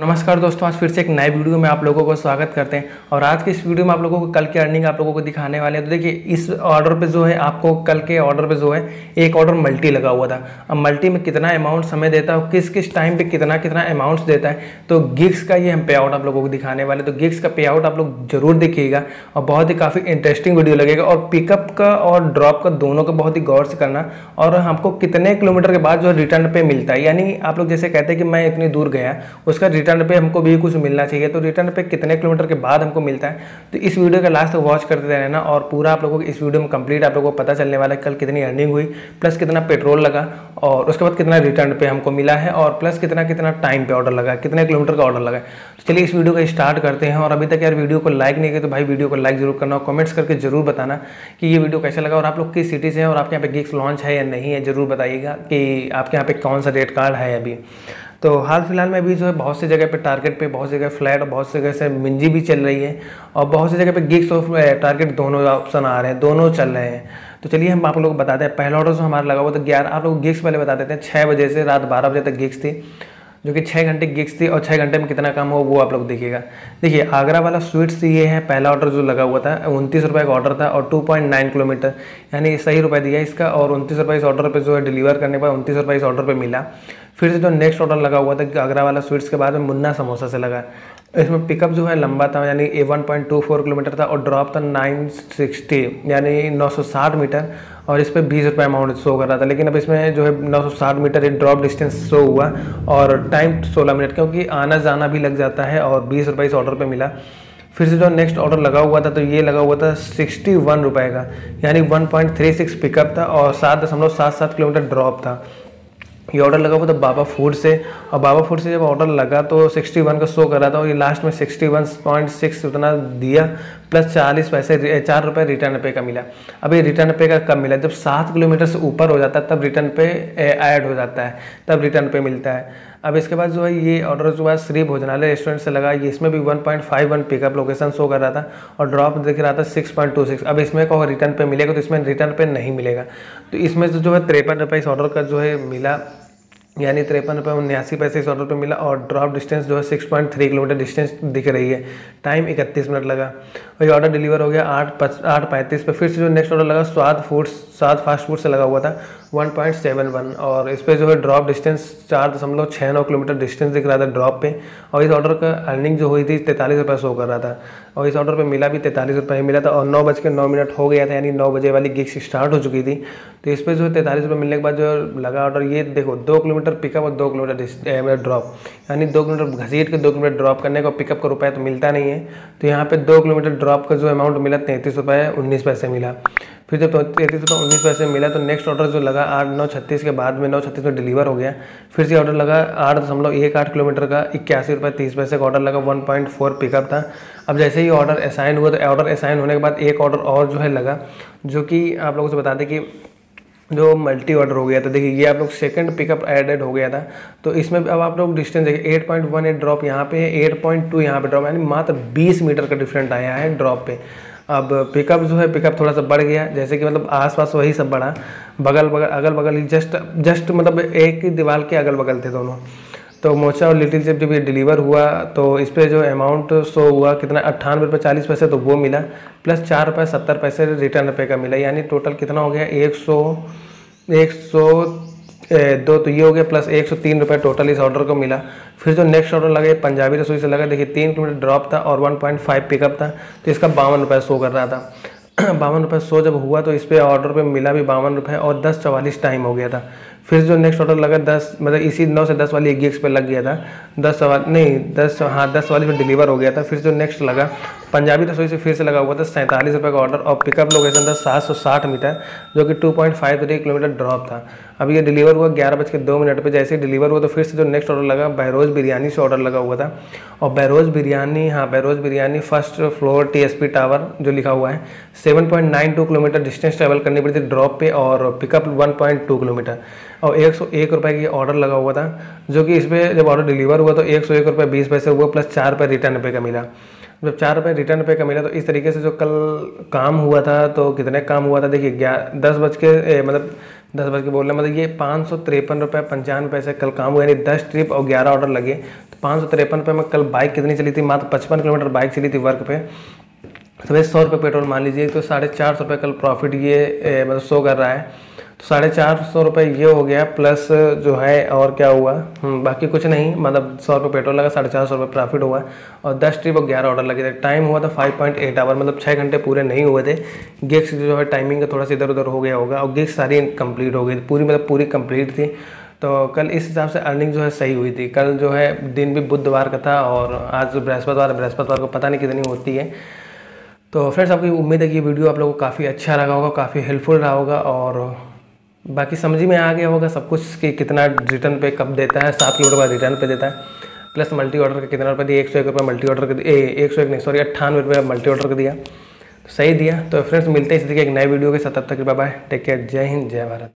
नमस्कार दोस्तों, आज फिर से एक नए वीडियो में आप लोगों को स्वागत करते हैं। और आज के इस वीडियो में आप लोगों को कल की अर्निंग आप लोगों को दिखाने वाले हैं। तो देखिए, इस ऑर्डर पे जो है आपको कल के ऑर्डर पे जो है एक ऑर्डर मल्टी लगा हुआ था। अब मल्टी में कितना अमाउंट समय देता है और किस किस टाइम पे कितना कितना अमाउंट्स देता है, तो गिग्स का ये हम पे आउट आप लोगों को दिखाने वाले। तो गिग्स का पे आउट आप लोग जरूर देखिएगा और बहुत ही काफ़ी इंटरेस्टिंग वीडियो लगेगा। और पिकअप का और ड्रॉप का दोनों का बहुत ही गौर से करना, और हमको कितने किलोमीटर के बाद जो रिटर्न पे मिलता है, यानी आप लोग जैसे कहते हैं कि मैं इतनी दूर गया, उसका रिटर्न पे हमको भी कुछ मिलना चाहिए। तो रिटर्न पे कितने किलोमीटर के बाद हमको मिलता है, तो इस वीडियो का लास्ट तक वॉच करते रहना। और पूरा आप लोगों को इस वीडियो में कंप्लीट आप लोगों को पता चलने वाला है कल कितनी अर्निंग हुई, प्लस कितना पेट्रोल लगा, और उसके बाद कितना रिटर्न पे हमको मिला है, और प्लस कितना कितना टाइम पे ऑर्डर लगा, कितने किलोमीटर का ऑर्डर लगा। तो चलिए इस वीडियो का स्टार्ट करते हैं। और अभी तक यार वीडियो को लाइक नहीं किया तो भाई वीडियो को लाइक जरूर करना, और कमेंट्स करके जरूर बताना कि ये वीडियो कैसा लगा। और आप लोग किस सिटी से हैं और आपके यहाँ पे गिग्स लॉन्च है या नहीं है, जरूर बताइएगा कि आपके यहाँ पे कौन सा रेट कार्ड है अभी। तो हाल फिलहाल में अभी जो है बहुत सी जगह पे टारगेट पे, बहुत सी जगह फ्लैट, और बहुत सी जगह से मिंजी भी चल रही है, और बहुत सी जगह पे गिग्स और टारगेट दोनों ऑप्शन आ रहे हैं, दोनों चल रहे हैं। तो चलिए हम आप लोगों को बताते हैं। पहला ऑर्डर जो हमारा लगा हुआ था आप लोग गिग्स पहले बता देते हैं। 6 बजे से रात 12 बजे तक गिग्स थी, जो कि 6 घंटे गिग्स थी, और 6 घंटे में कितना काम हो वो आप लोग देखिएगा। देखिए, आगरा वाला स्वीट्स ये है पहला ऑर्डर जो लगा हुआ था। 29 रुपये का ऑर्डर था और 2.9 किलोमीटर, यानी सही रुपये दिया इसका। और 29 रुपये इस ऑर्डर पे जो है डिलीवर करने पर 29 रुपये इस ऑर्डर पे मिला। फिर से जो नेक्स्ट ऑर्डर लगा हुआ था आगरा वाला स्वीट्स के बाद में मुन्ना समोसा से लगा। इसमें पिकअप जो है लंबा था, यानी 1.24 किलोमीटर था, और ड्रॉप था 960, यानी 960 मीटर। और इस पर 20 रुपये अमाउंट शो कर रहा था, लेकिन अब इसमें जो है 960 मीटर एक ड्रॉप डिस्टेंस शो हुआ, और टाइम 16 मिनट, क्योंकि आना जाना भी लग जाता है। और 20 रुपये इस ऑर्डर पे मिला। फिर से जो नेक्स्ट ऑर्डर लगा हुआ था, तो ये लगा हुआ था 61 रुपये का, यानी 1.36 पिकअप था और 7.77 किलोमीटर ड्रॉप था। ये ऑर्डर लगा हुआ था बाबा फूड से, और बाबा फूड से जब ऑर्डर लगा तो 61 का शो कर रहा था, और ये लास्ट में 61.6 उतना दिया, प्लस 40 पैसे 4 रुपये रिटर्न पे का मिला। अब ये रिटर्न पे का कब मिला, जब 7 किलोमीटर से ऊपर हो जाता है तब रिटर्न पे ऐड हो जाता है, तब रिटर्न पे मिलता है। अब इसके बाद जो है ये ऑर्डर जो है श्री भोजनालय रेस्टोरेंट से लगा। ये इसमें भी 1.51 पिकअप लोकेशन शो कर रहा था और ड्रॉप दिख रहा था 6.26। अब इसमें कहो रिटर्न पे मिलेगा, तो इसमें रिटर्न पे नहीं मिलेगा। तो इसमें जो है 53 रुपये इस ऑर्डर का जो है मिला, यानी 53.79 रुपये इस ऑर्डर पे मिला। और ड्रॉप डिस्टेंस जो है 6.3 किलोमीटर डिस्टेंस दिख रही है। टाइम 31 मिनट लगा, और ये ऑर्डर डिलीवर हो गया 8:35 पे। फिर से जो नेक्स्ट ऑर्डर लगा स्वाद फास्ट फूड से लगा हुआ था 1.71, और इस पर जो है ड्रॉप डिस्टेंस 4.69 किलोमीटर डिस्टेंस दिख रहा था ड्रॉप पे। और इस ऑर्डर का अर्निंग जो हुई थी 43 रुपये शो कर रहा था, और इस ऑर्डर पे मिला भी 43 रुपये मिला था। और 9:09 हो गया था, यानी 9 बजे वाली गिग्स स्टार्ट हो चुकी थी। तो इस पर जो है 43 रुपये मिलने के बाद जो लगा ऑर्डर, ये देखो 2 किलोमीटर पिकअप और 2 किलोमीटर ड्रॉप, यानी 2 किलोमीटर घसीट के 2 किलोमीटर ड्रॉप करने का, पिकअप का रुपया तो मिलता नहीं है। तो यहाँ पर 2 किलोमीटर ड्रॉप का जो अमाउंट मिला 33.19 रुपये मिला। फिर जब 33.19 रुपये मिला तो नेक्स्ट ऑर्डर जो लगा 8:36 के बाद में 9:36 में डिलीवर हो गया। फिर से ऑर्डर लगा 8.18 किलोमीटर का 81 रुपये 30 पैसे का ऑर्डर लगा, 1.4 पिकअप था। अब जैसे ही ऑर्डर असाइन हुआ, तो ऑर्डर असाइन होने के बाद एक ऑर्डर और जो है लगा, जो कि आप लोगों से बता दें कि जो मल्टी ऑर्डर हो गया था। देखिए, ये आप लोग सेकंड पिकअप एडेड हो गया था। तो इसमें अब आप लोग डिस्टेंस देखिए 8.18 ड्रॉप यहाँ पे, 8.2 यहाँ पे ड्रॉप, यानी मात्र 20 मीटर का डिफरेंट आया है ड्रॉप पे। अब पिकअप जो है पिकअप थोड़ा सा बढ़ गया, जैसे कि मतलब आसपास वही सब बढ़ा, अगल बगल ही जस्ट मतलब एक ही दीवार के अगल बगल थे दोनों। तो मोचा और लिटिल चिप जब ये डिलीवर हुआ तो इस पर जो अमाउंट शो हुआ कितना 98 रुपये 40 पैसे, तो वो मिला, प्लस 4 रुपये 70 पैसे रिटर्न पे का मिला, यानी टोटल कितना हो गया 102। तो ये हो गया प्लस 103 रुपये टोटल इस ऑर्डर को मिला। फिर जो नेक्स्ट ऑर्डर लगा पंजाबी रसोई से लगा। देखिए 3 किलोमीटर ड्रॉप था और 1.5 पिकअप था, तो इसका 52 रुपये शो कर रहा था। 52 रुपये शो जब हुआ तो इस पर ऑर्डर पे मिला भी 52 रुपये, और 10:44 टाइम हो गया था। फिर जो नेक्स्ट ऑर्डर लगा 10 मतलब इसी 9 से 10 वाली गिग्स पे लग गया था, 10 वाली पे डिलीवर हो गया था। फिर जो नेक्स्ट लगा पंजाबी रसोई से फिर से लगा हुआ था 47 रुपये का ऑर्डर, और पिकअप लोकेशन था 760 मीटर, जो कि 2.53 किलोमीटर ड्रॉप था। अब ये डिलीवर हुआ 11:02 पर। जैसे ही डिलीवर हुआ तो फिर से जो नेक्स्ट ऑर्डर लगा बहरोज बिरयानी से ऑर्डर लगा हुआ था, और Behrouz Biryani first floor TSP tower जो लिखा हुआ है 7.92 किलोमीटर डिस्टेंस ट्रेवल करनी पड़ी थी ड्रॉप पे, और पिकअप 1.2 किलोमीटर। और 101 रुपये की ऑर्डर लगा हुआ था, जो कि इस पर जब ऑर्डर डिलीवर हुआ तो 101 रुपये 20 पैसे हुआ, प्लस 4 रुपये रिटर्न पे का मिला। जब 4 रुपये रिटर्न पे का मिला तो इस तरीके से जो कल काम हुआ था, तो कितने काम हुआ था देखिए 10 बज के 553.95 कल काम हुआ, यानी 10 ट्रिप और 11 ऑर्डर लगे, तो 553 पे मैं कल बाइक कितनी चली थी, मात्र 55 किलोमीटर बाइक चली थी वर्क पे। तो 100 रुपये पेट्रोल मान लीजिए, तो 450 रुपये कल प्रॉफिट ये मतलब शो कर रहा है। तो 450 रुपये ये हो गया प्लस जो है और क्या हुआ, बाकी कुछ नहीं, मतलब 100 रुपये पेट्रोल लगा, 450 रुपये प्रॉफिट हुआ और 10 ट्रिप और 11 ऑर्डर लगे थे। टाइम हुआ था 5.8 आवर, मतलब 6 घंटे पूरे नहीं हुए थे। गिग्स जो है टाइमिंग का थोड़ा सा इधर उधर हो गया होगा और गिग्स सारी कंप्लीट हो गई पूरी, मतलब पूरी कंप्लीट थी। तो कल इस हिसाब से अर्निंग जो है सही हुई थी। कल जो है दिन भी बुधवार का था और आज बृहस्पतिवार, बृहस्पतिवार को पता नहीं कितनी होती है। तो फ्रेंड्स आपकी उम्मीद है कि ये वीडियो आप लोगों को काफ़ी अच्छा लगा होगा, काफ़ी हेल्पफुल रहा होगा और बाकी समझ में आ गया होगा सब कुछ कि कितना रिटर्न पे कब देता है, 7 किलोमीटर बाद रिटर्न पे देता है, प्लस मल्टी ऑर्डर का कितना रुपये दिया, 101 रुपये मल्टी ऑर्डर का दिया, 101 नहीं सॉरी 98 रुपये मल्टी ऑर्डर का दिया, सही दिया। तो फ्रेंड्स मिलते हैं इस तरीके एक नए वीडियो के साथ, तब तक बाय बाय, टेक केयर, जय हिंद, जय भारत।